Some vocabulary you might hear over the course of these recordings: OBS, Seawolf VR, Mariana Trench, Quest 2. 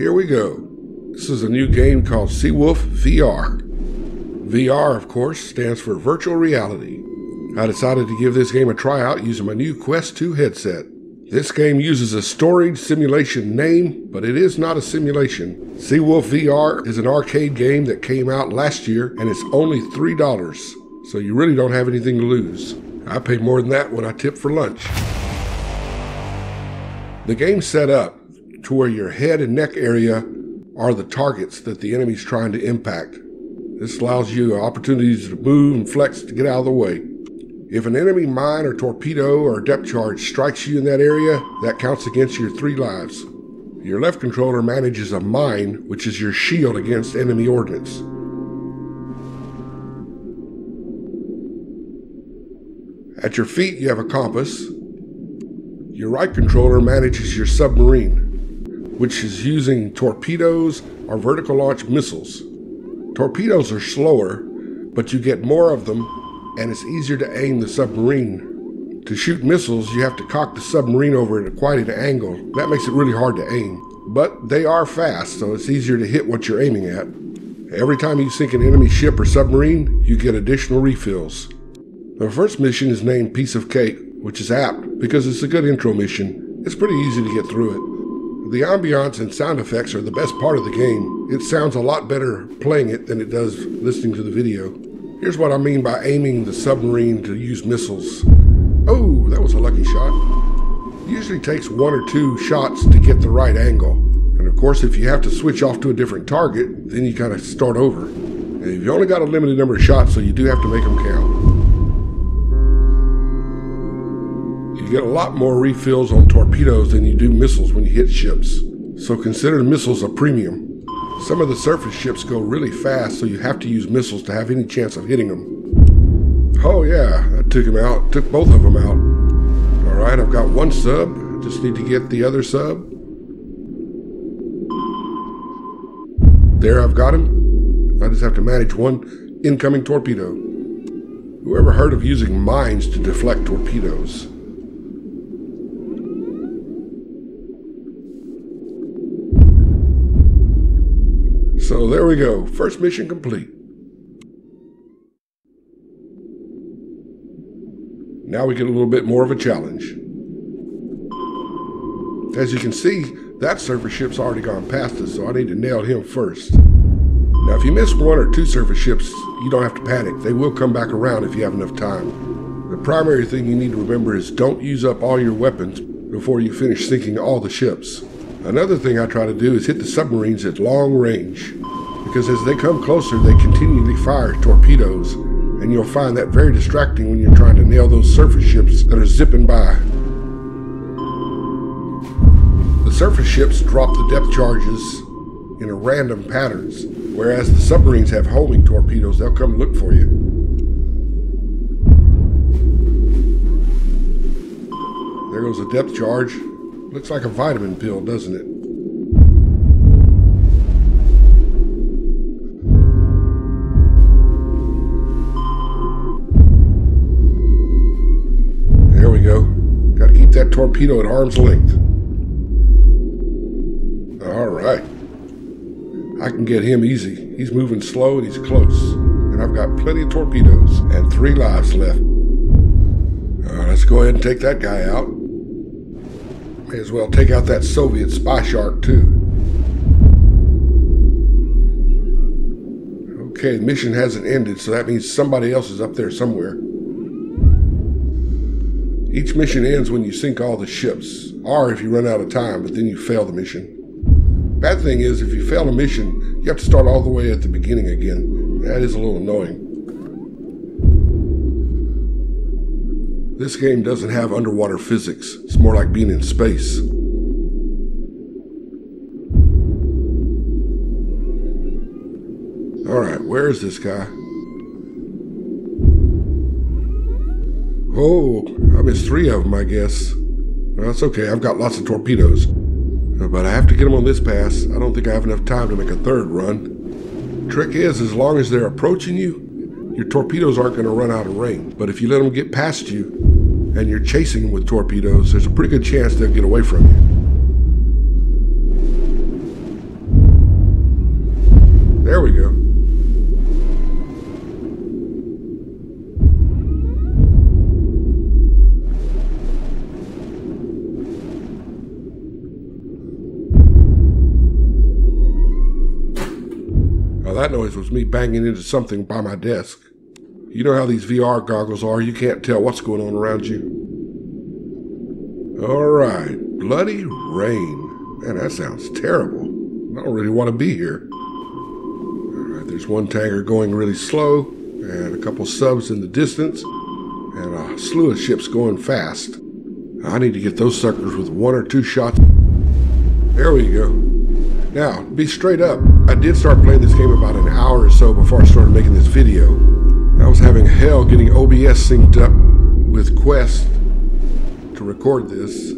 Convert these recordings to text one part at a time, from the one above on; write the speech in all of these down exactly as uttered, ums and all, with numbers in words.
Here we go. This is a new game called Seawolf V R. V R, of course, stands for virtual reality. I decided to give this game a tryout using my new Quest two headset. This game uses a storage simulation name, but it is not a simulation. Seawolf V R is an arcade game that came out last year, and it's only three dollars, so you really don't have anything to lose. I pay more than that when I tip for lunch. The game's set up to where your head and neck area are the targets that the enemy's trying to impact. This allows you opportunities to move and flex to get out of the way. If an enemy mine or torpedo or depth charge strikes you in that area, that counts against your three lives. Your left controller manages a mine, which is your shield against enemy ordnance. At your feet, you have a compass. Your right controller manages your submarine, which is using torpedoes or vertical launch missiles. Torpedoes are slower, but you get more of them, and it's easier to aim the submarine. To shoot missiles, you have to cock the submarine over at quite an angle. That makes it really hard to aim. But they are fast, so it's easier to hit what you're aiming at. Every time you sink an enemy ship or submarine, you get additional refills. The first mission is named Piece of Cake, which is apt because it's a good intro mission. It's pretty easy to get through it. The ambiance and sound effects are the best part of the game. It sounds a lot better playing it than it does listening to the video. Here's what I mean by aiming the submarine to use missiles. Oh, that was a lucky shot. It usually takes one or two shots to get the right angle. And of course, if you have to switch off to a different target, then you kind of start over. And you've only got a limited number of shots, so you do have to make them count. You get a lot more refills on torpedoes than you do missiles when you hit ships. So consider missiles a premium. Some of the surface ships go really fast, so you have to use missiles to have any chance of hitting them. Oh yeah, that took him out. Took both of them out. Alright, I've got one sub. Just need to get the other sub. There, I've got him. I just have to manage one incoming torpedo. Whoever heard of using mines to deflect torpedoes? So there we go, first mission complete. Now we get a little bit more of a challenge. As you can see, that surface ship's already gone past us, so I need to nail him first. Now if you miss one or two surface ships, you don't have to panic. They will come back around if you have enough time. The primary thing you need to remember is don't use up all your weapons before you finish sinking all the ships. Another thing I try to do is hit the submarines at long range, because as they come closer, they continually fire torpedoes, and you'll find that very distracting when you're trying to nail those surface ships that are zipping by. The surface ships drop the depth charges in a random patterns, whereas the submarines have homing torpedoes. They'll come look for you. There goes a depth charge. Looks like a vitamin pill, doesn't it? There we go. Got to keep that torpedo at arm's length. Alright. I can get him easy. He's moving slow and he's close. And I've got plenty of torpedoes and three lives left. Alright, let's go ahead and take that guy out. May as well take out that Soviet spy shark too. Okay, the mission hasn't ended, so that means somebody else is up there somewhere. Each mission ends when you sink all the ships, or if you run out of time, but then you fail the mission. Bad thing is, if you fail a mission, you have to start all the way at the beginning again. That is a little annoying. This game doesn't have underwater physics. It's more like being in space. Alright, where is this guy? Oh, I missed three of them, I guess. Well, that's okay, I've got lots of torpedoes. But I have to get them on this pass. I don't think I have enough time to make a third run. Trick is, as long as they're approaching you, your torpedoes aren't going to run out of range, but if you let them get past you and you're chasing them with torpedoes, there's a pretty good chance they'll get away from you. There we go. Now that noise was me banging into something by my desk. You know how these V R goggles are, you can't tell what's going on around you. Alright, bloody rain. Man, that sounds terrible. I don't really want to be here. Alright, there's one tanker going really slow, and a couple subs in the distance, and a slew of ships going fast. I need to get those suckers with one or two shots. There we go. Now, to be straight up, I did start playing this game about an hour or so before I started making this video. I was having hell getting O B S synced up with Quest to record this.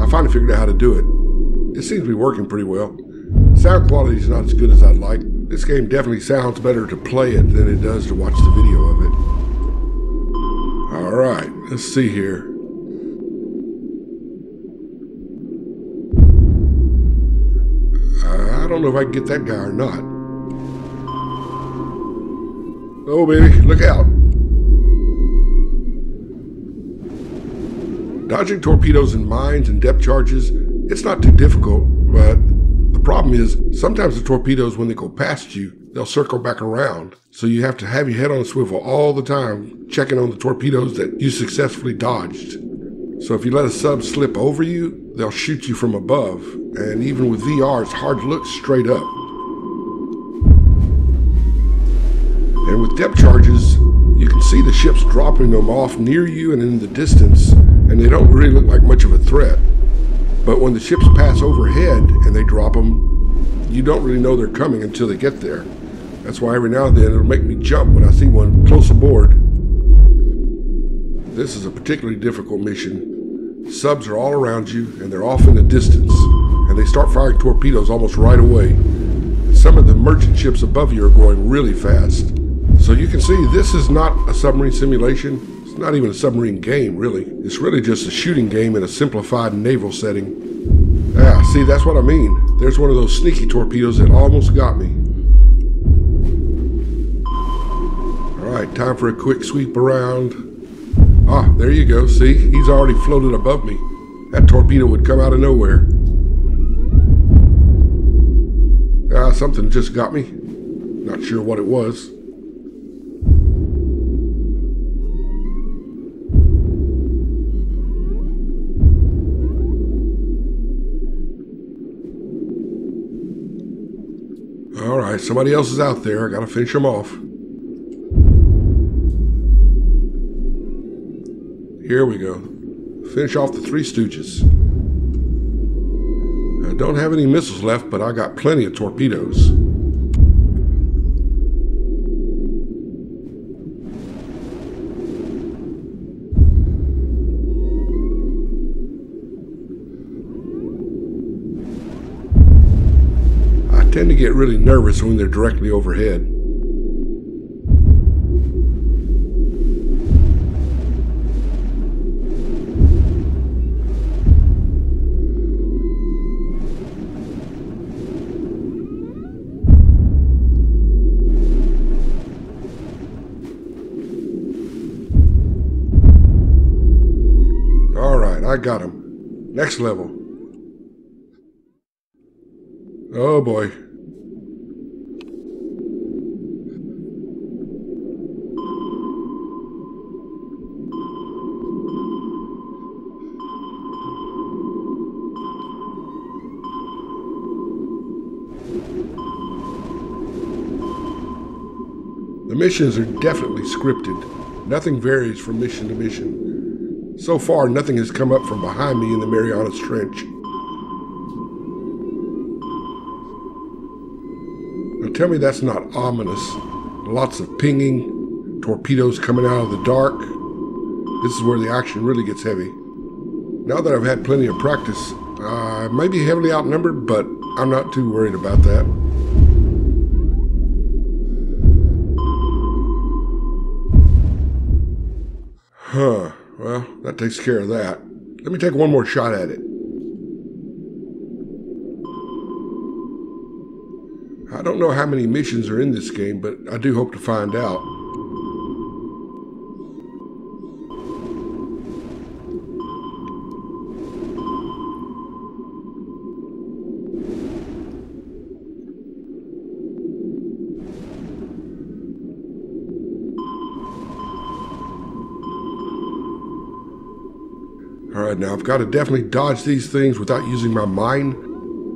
I finally figured out how to do it. It seems to be working pretty well. Sound quality is not as good as I'd like. This game definitely sounds better to play it than it does to watch the video of it. Alright, let's see here. I don't know if I can get that guy or not. Oh baby, look out. Dodging torpedoes and mines and depth charges, it's not too difficult, but the problem is sometimes the torpedoes, when they go past you, they'll circle back around. So you have to have your head on a swivel all the time, checking on the torpedoes that you successfully dodged. So if you let a sub slip over you, they'll shoot you from above. And even with V R, it's hard to look straight up. And with depth charges, you can see the ships dropping them off near you and in the distance, and they don't really look like much of a threat. But when the ships pass overhead and they drop them, you don't really know they're coming until they get there. That's why every now and then it'll make me jump when I see one close aboard. This is a particularly difficult mission. Subs are all around you, and they're off in the distance, and they start firing torpedoes almost right away. And some of the merchant ships above you are going really fast. So you can see this is not a submarine simulation. It's not even a submarine game, really. It's really just a shooting game in a simplified naval setting. Ah, see, that's what I mean. There's one of those sneaky torpedoes that almost got me. Alright, time for a quick sweep around. Ah, there you go. See, he's already floated above me. That torpedo would come out of nowhere. Ah, something just got me. Not sure what it was. Alright, somebody else is out there. I gotta finish them off. Here we go. Finish off the Three Stooges. I don't have any missiles left, but I got plenty of torpedoes. I tend to get really nervous when they're directly overhead. All right, I got him. Next level. Oh boy. The missions are definitely scripted. Nothing varies from mission to mission. So far, nothing has come up from behind me in the Mariana Trench. Tell me that's not ominous. Lots of pinging, torpedoes coming out of the dark. This is where the action really gets heavy. Now that I've had plenty of practice, I may be heavily outnumbered, but I'm not too worried about that. Huh, well, that takes care of that. Let me take one more shot at it. I don't know how many missions are in this game, but I do hope to find out. Alright, now I've got to definitely dodge these things without using my mind,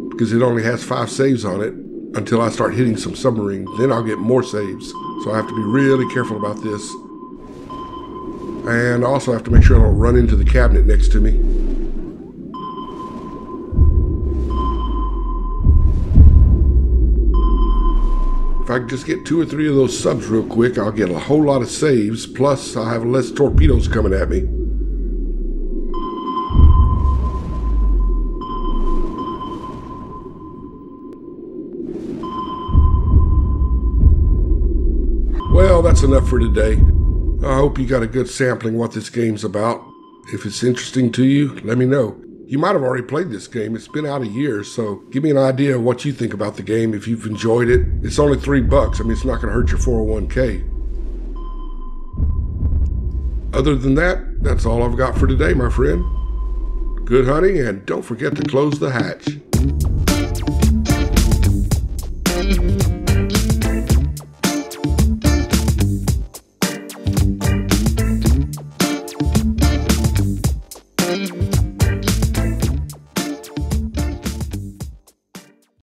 because it only has five saves on it until I start hitting some submarines. Then I'll get more saves, so I have to be really careful about this. And I also have to make sure I don't run into the cabinet next to me. If I can just get two or three of those subs real quick, I'll get a whole lot of saves, plus I'll have less torpedoes coming at me. Well, that's enough for today. I hope you got a good sampling of what this game's about. If it's interesting to you, let me know. You might have already played this game. It's been out a year, so give me an idea of what you think about the game, if you've enjoyed it. It's only three bucks. I mean, it's not going to hurt your four oh one K. Other than that, that's all I've got for today, my friend. Good hunting, and don't forget to close the hatch.